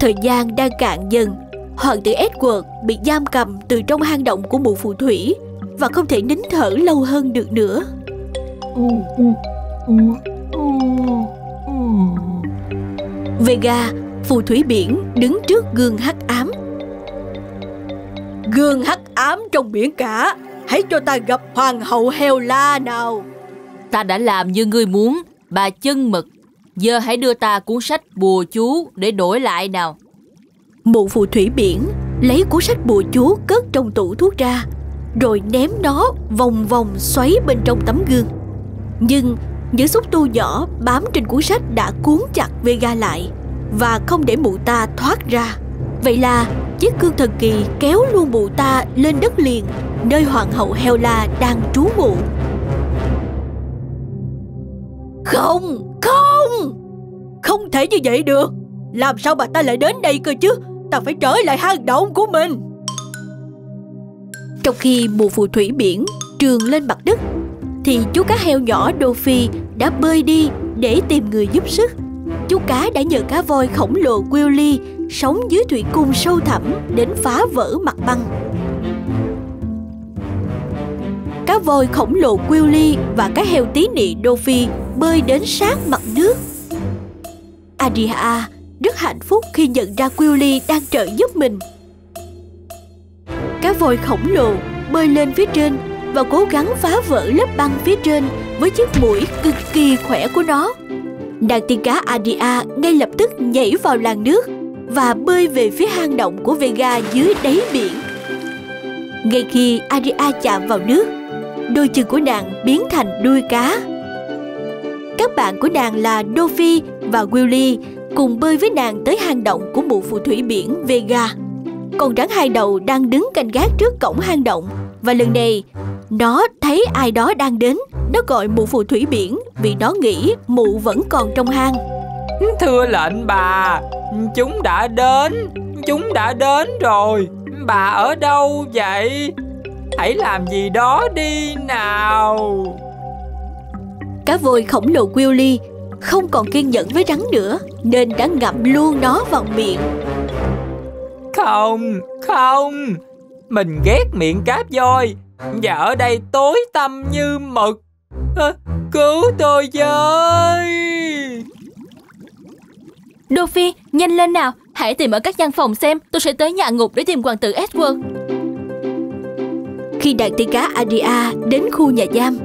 Thời gian đang cạn dần. Hoàng tử Edward bị giam cầm từ trong hang động của mụ phù thủy và không thể nín thở lâu hơn được nữa. Vega, phù thủy biển, đứng trước gương hắc ám. Gương hắc ám trong biển cả, hãy cho ta gặp hoàng hậu heo la nào. Ta đã làm như ngươi muốn, bà chân mực. Giờ hãy đưa ta cuốn sách bùa chú để đổi lại nào. Mụ phù thủy biển lấy cuốn sách bùa chú cất trong tủ thuốc ra, rồi ném nó vòng vòng xoáy bên trong tấm gương. Nhưng những xúc tu nhỏ bám trên cuốn sách đã cuốn chặt Vega lại và không để mụ ta thoát ra. Vậy là chiếc cương thần kỳ kéo luôn mụ ta lên đất liền, nơi hoàng hậu heo la đang trú ngụ. Không, không, không thể như vậy được. Làm sao bà ta lại đến đây cơ chứ? Ta phải trở lại hang động của mình. Trong khi mụ phù thủy biển trườn lên mặt đất thì chú cá heo nhỏ Dolphy đã bơi đi để tìm người giúp sức. Chú cá đã nhờ cá voi khổng lồ Willy sống dưới thủy cung sâu thẳm đến phá vỡ mặt băng. Cá voi khổng lồ Willy và cá heo tí nị Dolphy bơi đến sát mặt nước. Aria rất hạnh phúc khi nhận ra Willy đang trợ giúp mình. Cá voi khổng lồ bơi lên phía trên và cố gắng phá vỡ lớp băng phía trên với chiếc mũi cực kỳ khỏe của nó. Đàn tiên cá Aria ngay lập tức nhảy vào làn nước và bơi về phía hang động của Vega dưới đáy biển. Ngay khi Aria chạm vào nước, đôi chân của nàng biến thành đuôi cá. Các bạn của nàng là Dolphy và Willy cùng bơi với nàng tới hang động của mụ phù thủy biển Vega. Con rắn hai đầu đang đứng canh gác trước cổng hang động, và lần này nó thấy ai đó đang đến. Nó gọi mụ phù thủy biển vì nó nghĩ mụ vẫn còn trong hang. Thưa lệnh bà, chúng đã đến rồi. Bà ở đâu vậy? Hãy làm gì đó đi nào. Cá voi khổng lồ Willy không còn kiên nhẫn với rắn nữa nên đã ngậm luôn nó vào miệng. Không, không, mình ghét miệng cá voi và ở đây tối tăm như mực. Cứu tôi với. Dolphy, nhanh lên nào, hãy tìm ở các gian phòng xem. Tôi sẽ tới nhà ngục để tìm hoàng tử Edward. Khi đàn tiên cá Aria đến khu nhà giam,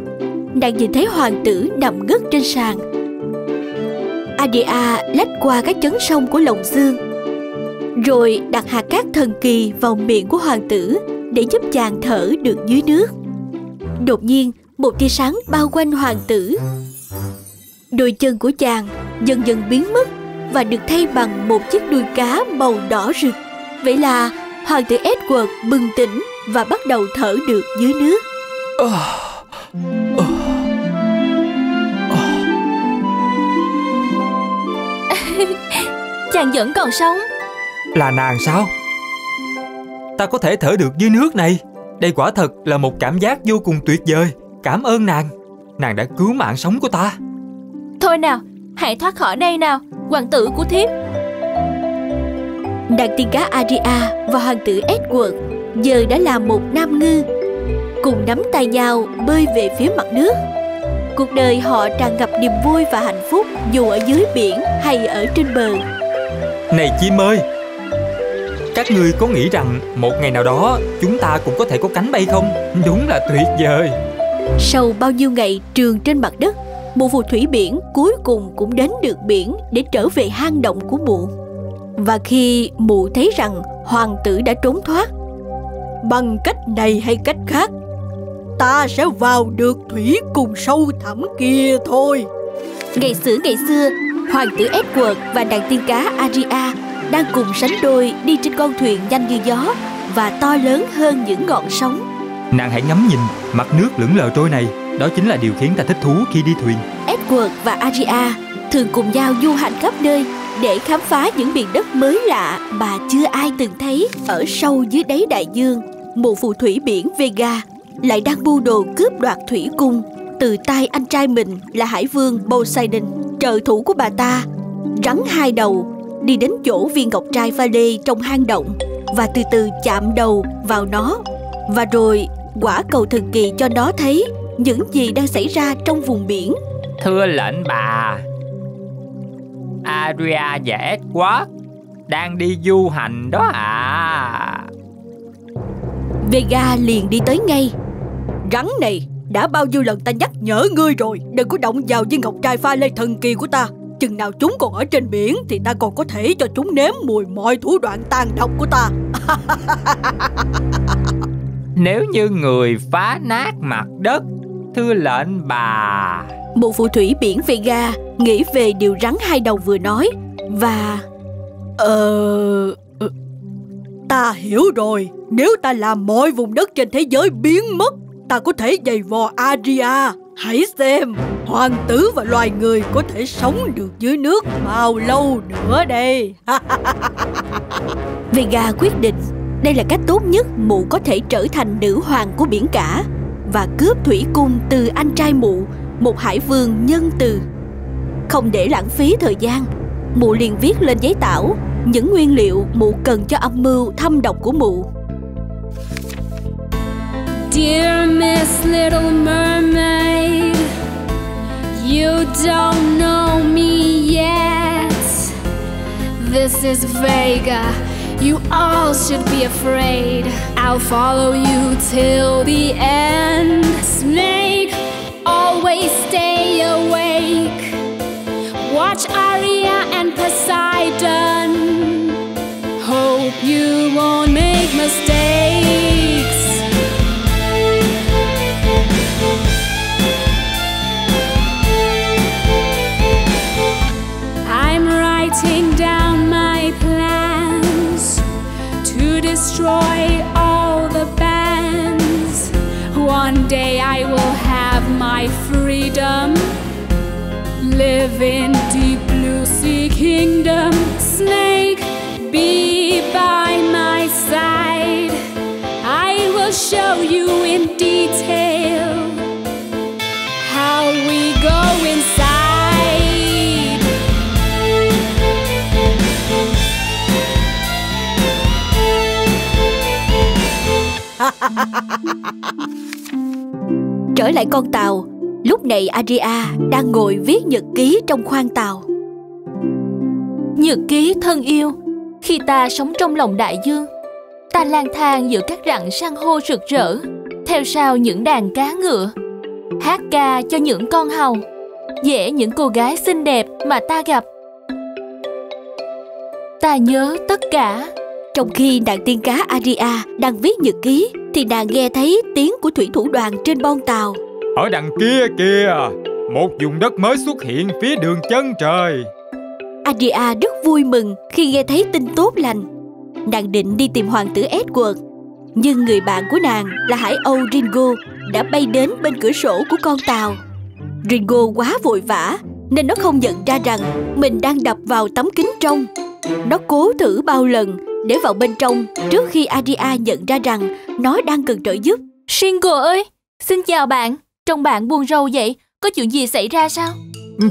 nàng nhìn thấy hoàng tử nằm ngất trên sàn. Adia lách qua các chấn sông của Lồng Dương, rồi đặt hạt cát thần kỳ vào miệng của hoàng tử để giúp chàng thở được dưới nước. Đột nhiên, một tia sáng bao quanh hoàng tử. Đôi chân của chàng dần dần biến mất và được thay bằng một chiếc đuôi cá màu đỏ rực. Vậy là hoàng tử Edward bừng tỉnh và bắt đầu thở được dưới nước. Chàng vẫn còn sống. Là nàng sao? Ta có thể thở được dưới nước này. Đây quả thật là một cảm giác vô cùng tuyệt vời. Cảm ơn nàng. Nàng đã cứu mạng sống của ta. Thôi nào, hãy thoát khỏi đây nào, hoàng tử của thiếp. Nàng tiên cá Aria và hoàng tử Edward giờ đã là một nam ngư, cùng nắm tay nhau bơi về phía mặt nước. Cuộc đời họ tràn ngập niềm vui và hạnh phúc, dù ở dưới biển hay ở trên bờ. Này chim ơi, các ngươi có nghĩ rằng một ngày nào đó chúng ta cũng có thể có cánh bay không? Đúng là tuyệt vời. Sau bao nhiêu ngày trường trên mặt đất, mụ phù thủy biển cuối cùng cũng đến được biển để trở về hang động của mụ. Và khi mụ thấy rằng hoàng tử đã trốn thoát, bằng cách này hay cách khác, ta sẽ vào được thủy cùng sâu thẳm kia thôi. Ngày xưa, hoàng tử Edward và nàng tiên cá Aria đang cùng sánh đôi đi trên con thuyền nhanh như gió và to lớn hơn những ngọn sóng. Nàng hãy ngắm nhìn mặt nước lững lờ trôi này. Đó chính là điều khiến ta thích thú khi đi thuyền. Edward và Aria thường cùng nhau du hành khắp nơi để khám phá những miền đất mới lạ mà chưa ai từng thấy. Ở sâu dưới đáy đại dương, mụ phù thủy biển Vega lại đang mưu đồ cướp đoạt thủy cung từ tay anh trai mình là hải vương Poseidon, trợ thủ của bà ta. Rắn hai đầu đi đến chỗ viên ngọc trai pha lê trong hang động và từ từ chạm đầu vào nó, và rồi quả cầu thần kỳ cho nó thấy những gì đang xảy ra trong vùng biển. Thưa lệnh bà, Aria và Edward đang đi du hành đó à. Vega liền đi tới ngay. Rắn này, đã bao nhiêu lần ta nhắc nhở ngươi rồi, đừng có động vào viên ngọc trai pha lê thần kỳ của ta. Chừng nào chúng còn ở trên biển thì ta còn có thể cho chúng nếm mùi mọi thủ đoạn tàn độc của ta. Nếu như người phá nát mặt đất, thưa lệnh bà. Mụ phù thủy biển Vega nghĩ về điều rắn hai đầu vừa nói và... Ta hiểu rồi. Nếu ta làm mọi vùng đất trên thế giới biến mất, ta có thể giày vò Aria. Hãy xem hoàng tử và loài người có thể sống được dưới nước bao lâu nữa đây. Vega quyết định đây là cách tốt nhất mụ có thể trở thành nữ hoàng của biển cả và cướp thủy cung từ anh trai mụ, một hải vương nhân từ. Không để lãng phí thời gian, mụ liền viết lên giấy tảo những nguyên liệu mụ cần cho âm mưu thâm độc của mụ. Dear Miss Little Mermaid, you don't know me yet. This is Vega. You all should be afraid. I'll follow you till the end. Snake, always stay awake. Watch Aria and Poseidon. Hope you won't make mistakes. I'm writing down my plans to destroy all the bands. One day I will have my freedom. Live in deep blue sea kingdom. Snake, be by my side. I will show you in detail how we go inside. Trở lại con tàu. Lúc này Aria đang ngồi viết nhật ký trong khoang tàu. Nhật ký thân yêu, khi ta sống trong lòng đại dương, ta lang thang giữa các rặng san hô rực rỡ, theo sau những đàn cá ngựa, hát ca cho những con hàu, dễ những cô gái xinh đẹp mà ta gặp. Ta nhớ tất cả. Trong khi nàng tiên cá Aria đang viết nhật ký, thì nàng nghe thấy tiếng của thủy thủ đoàn trên bon tàu. Ở đằng kia kìa, một vùng đất mới xuất hiện phía đường chân trời. Aria rất vui mừng khi nghe thấy tin tốt lành. Nàng định đi tìm hoàng tử Edward, nhưng người bạn của nàng là hải âu Ringo đã bay đến bên cửa sổ của con tàu. Ringo quá vội vã nên nó không nhận ra rằng mình đang đập vào tấm kính trong. Nó cố thử bao lần để vào bên trong trước khi Aria nhận ra rằng nó đang cần trợ giúp. Ringo ơi, xin chào bạn. Trông bạn buồn rầu vậy, có chuyện gì xảy ra sao?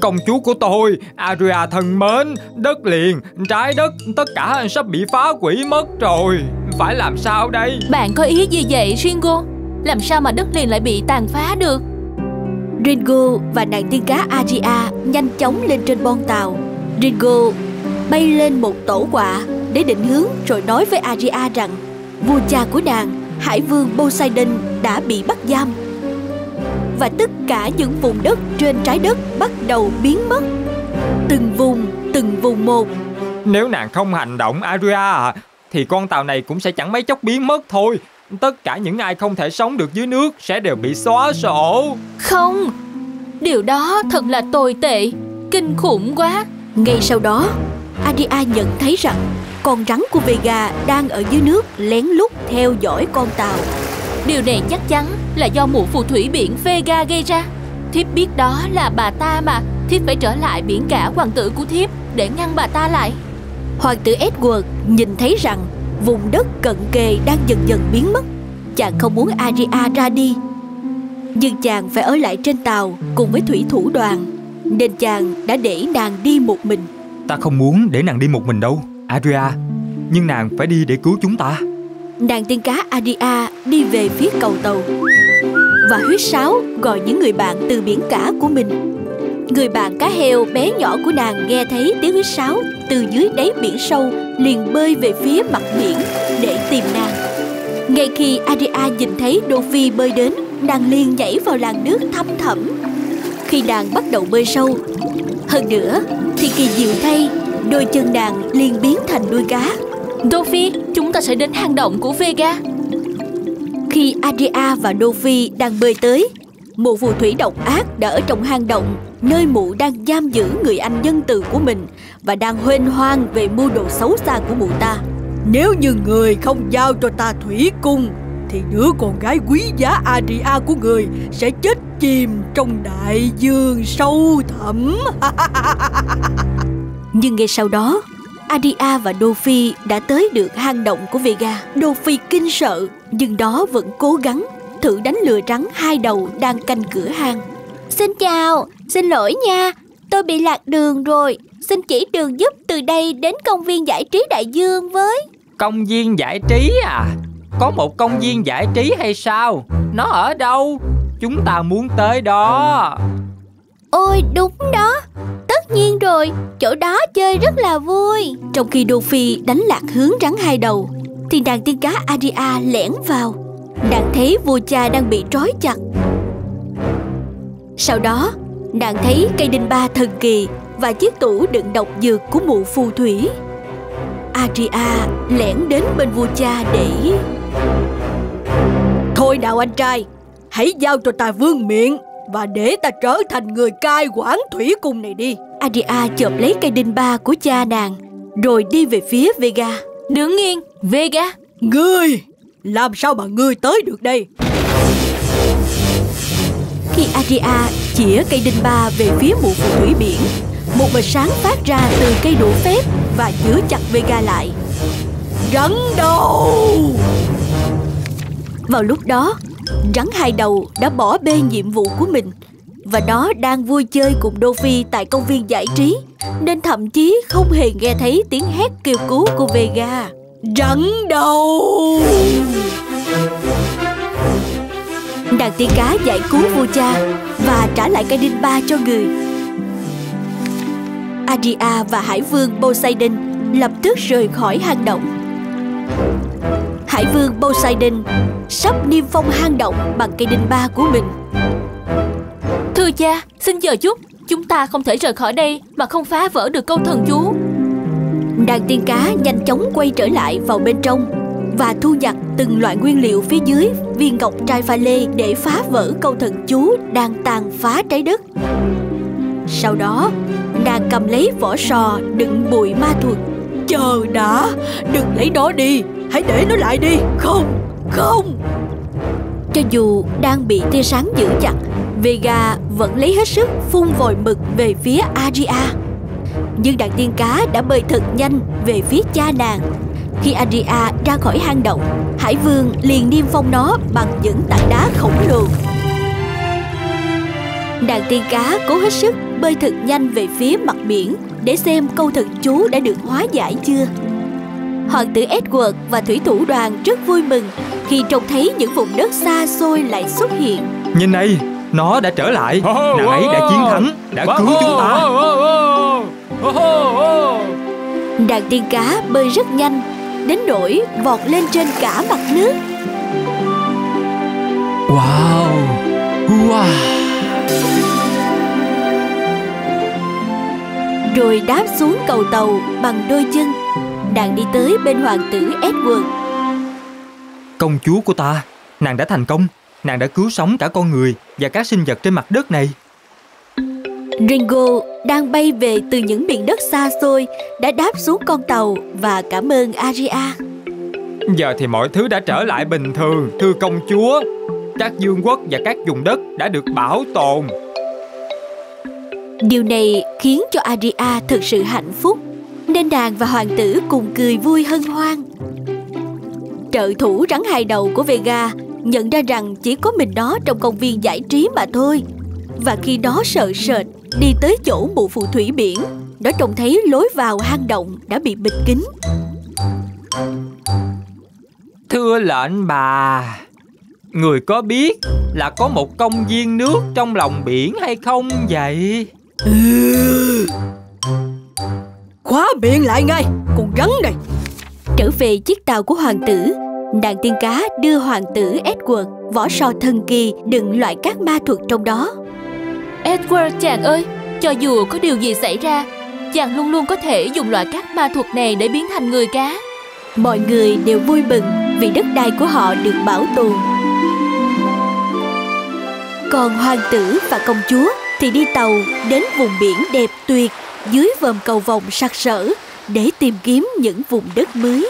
Công chúa của tôi, Aria thân mến, đất liền, trái đất, tất cả sắp bị phá hủy mất rồi. Phải làm sao đây? Bạn có ý gì vậy Ringo? Làm sao mà đất liền lại bị tàn phá được? Ringo và nàng tiên cá Aria nhanh chóng lên trên bon tàu. Ringo bay lên một tổ quạ để định hướng rồi nói với Aria rằng vua cha của nàng, hải vương Poseidon, đã bị bắt giam. Và tất cả những vùng đất trên trái đất bắt đầu biến mất, từng vùng một. Nếu nàng không hành động Aria, thì con tàu này cũng sẽ chẳng mấy chốc biến mất thôi. Tất cả những ai không thể sống được dưới nước sẽ đều bị xóa sổ. Không, điều đó thật là tồi tệ, kinh khủng quá. Ngay sau đó, Aria nhận thấy rằng con rắn của Vega đang ở dưới nước lén lút theo dõi con tàu. Điều này chắc chắn là do mụ phù thủy biển Vega gây ra. Thiếp biết đó là bà ta mà. Thiếp phải trở lại biển cả hoàng tử của thiếp để ngăn bà ta lại. Hoàng tử Edward nhìn thấy rằng vùng đất cận kề đang dần dần biến mất. Chàng không muốn Aria ra đi, nhưng chàng phải ở lại trên tàu cùng với thủy thủ đoàn, nên chàng đã để nàng đi một mình. Ta không muốn để nàng đi một mình đâu Aria, nhưng nàng phải đi để cứu chúng ta. Nàng tiên cá Aria đi về phía cầu tàu và huýt sáo gọi những người bạn từ biển cả của mình. Người bạn cá heo bé nhỏ của nàng nghe thấy tiếng huýt sáo từ dưới đáy biển sâu liền bơi về phía mặt biển để tìm nàng. Ngay khi Aria nhìn thấy Đô Phi bơi đến, nàng liền nhảy vào làn nước thăm thẳm. Khi nàng bắt đầu bơi sâu hơn nữa thì kỳ diệu thay, đôi chân nàng liền biến thành đuôi cá. Đô Phi, chúng ta sẽ đến hang động của Vega. Khi Aria và Đô Phi đang bơi tới, mụ phù thủy độc ác đã ở trong hang động, nơi mụ đang giam giữ người anh nhân từ của mình và đang huênh hoang về mưu đồ xấu xa của mụ ta. Nếu như người không giao cho ta thủy cung, thì đứa con gái quý giá Aria của người sẽ chết chìm trong đại dương sâu thẳm. Nhưng ngay sau đó, Aria và Đô Phi đã tới được hang động của Vega. Đô Phi kinh sợ, nhưng đó vẫn cố gắng thử đánh lừa rắn hai đầu đang canh cửa hang. Xin chào, xin lỗi nha, tôi bị lạc đường rồi. Xin chỉ đường giúp từ đây đến công viên giải trí đại dương với. Công viên giải trí à? Có một công viên giải trí hay sao? Nó ở đâu? Chúng ta muốn tới đó. Ôi đúng đó, tất nhiên rồi, chỗ đó chơi rất là vui. Trong khi Đô Phi đánh lạc hướng rắn hai đầu, thì nàng tiên cá Aria lẻn vào. Nàng thấy vua cha đang bị trói chặt. Sau đó, nàng thấy cây đinh ba thần kỳ và chiếc tủ đựng độc dược của mụ phù thủy. Aria lẻn đến bên vua cha để... Thôi nào anh trai, hãy giao cho ta vương miện và để ta trở thành người cai quản thủy cung này đi. Aria chộp lấy cây đinh ba của cha nàng rồi đi về phía Vega. Đứng yên, Vega. Ngươi, làm sao mà ngươi tới được đây? Khi Aria chĩa cây đinh ba về phía mụ phù thủy biển, một vệt sáng phát ra từ cây đũa phép và giữ chặt Vega lại. Rắn đầu! Vào lúc đó, rắn hai đầu đã bỏ bê nhiệm vụ của mình và nó đang vui chơi cùng Đô Phi tại công viên giải trí, nên thậm chí không hề nghe thấy tiếng hét kêu cứu của Vega. Rắn đầu! Nàng tiên cá giải cứu vua cha và trả lại cây đinh ba cho người. Aria và hải vương Poseidon lập tức rời khỏi hang động. Hải vương Poseidon sắp niêm phong hang động bằng cây đinh ba của mình. Thưa cha, xin chờ chút, chúng ta không thể rời khỏi đây mà không phá vỡ được câu thần chú. Đàn tiên cá nhanh chóng quay trở lại vào bên trong và thu nhặt từng loại nguyên liệu phía dưới viên ngọc trai pha lê để phá vỡ câu thần chú đang tàn phá trái đất. Sau đó, nàng cầm lấy vỏ sò đựng bụi ma thuật. Chờ đã, đừng lấy nó đi, hãy để nó lại đi. Không, không. Cho dù đang bị tia sáng giữ chặt, Vega vẫn lấy hết sức phun vòi mực về phía Aria. Nhưng đàn tiên cá đã bơi thật nhanh về phía cha nàng. Khi Aria ra khỏi hang động, Hải Vương liền niêm phong nó bằng những tảng đá khổng lồ. Đàn tiên cá cố hết sức bơi thật nhanh về phía mặt biển để xem câu thần chú đã được hóa giải chưa. Hoàng tử Edward và thủy thủ đoàn rất vui mừng khi trông thấy những vùng đất xa xôi lại xuất hiện. Nhìn này, nó đã trở lại. Nàng ấy đã chiến thắng, đã cứu chúng ta. Đàn tiên cá bơi rất nhanh, đến nỗi vọt lên trên cả mặt nước. Wow, wow. Rồi đáp xuống cầu tàu bằng đôi chân. Nàng đi tới bên hoàng tử Edward. Công chúa của ta, nàng đã thành công. Nàng đã cứu sống cả con người và các sinh vật trên mặt đất này. Ringo đang bay về từ những miền đất xa xôi đã đáp xuống con tàu và cảm ơn Aria. Giờ thì mọi thứ đã trở lại bình thường, thưa công chúa. Các vương quốc và các vùng đất đã được bảo tồn. Điều này khiến cho Aria thực sự hạnh phúc, nên nàng và hoàng tử cùng cười vui hân hoan. Trợ thủ rắn hai đầu của Vega nhận ra rằng chỉ có mình nó trong công viên giải trí mà thôi. Và khi nó sợ sệt đi tới chỗ mụ phù thủy biển, nó trông thấy lối vào hang động đã bị bịt kín. Thưa lệnh bà, người có biết là có một công viên nước trong lòng biển hay không vậy? Khóa miệng lại ngay, con rắn này. Trở về chiếc tàu của hoàng tử, đàn tiên cá đưa hoàng tử Edward vỏ sò thần kỳ đựng loại các ma thuật trong đó. Edward chàng ơi, cho dù có điều gì xảy ra, chàng luôn luôn có thể dùng loại các ma thuật này để biến thành người cá. Mọi người đều vui mừng vì đất đai của họ được bảo tồn. Còn hoàng tử và công chúa thì đi tàu đến vùng biển đẹp tuyệt dưới vòm cầu vồng sặc sỡ để tìm kiếm những vùng đất mới.